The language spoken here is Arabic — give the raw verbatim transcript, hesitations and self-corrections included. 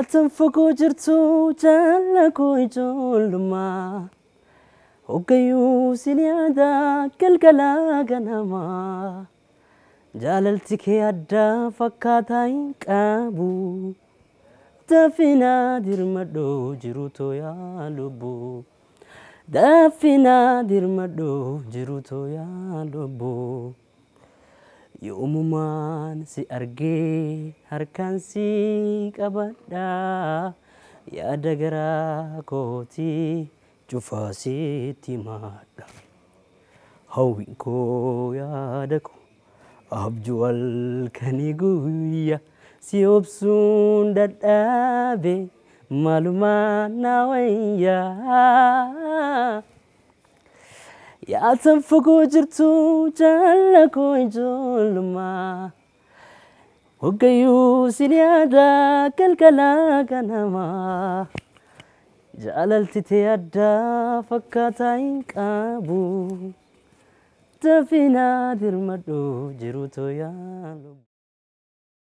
أتنفقو جرتو جالكو يجولما وقيو سنيادا كالكلا قنما جاللتك يادا فكاتاين كابو دافنا درمدو جروتو يا لبو دافنا درمدو جروتو يا لبو يومومان سي أرجي هركان سي كبدا يا دغرا كوتي جفاسي تيمادا هاوينكو يا دكو أبجو الكنيغويا سيوبسون دادابي معلومان ناويا يا تنفقو جرتو جالكو يجولما وقيو سنيادا كالكلا قنما جاللتي تيادا فكاتاين كابو تفينا درمدو جروتو يا لب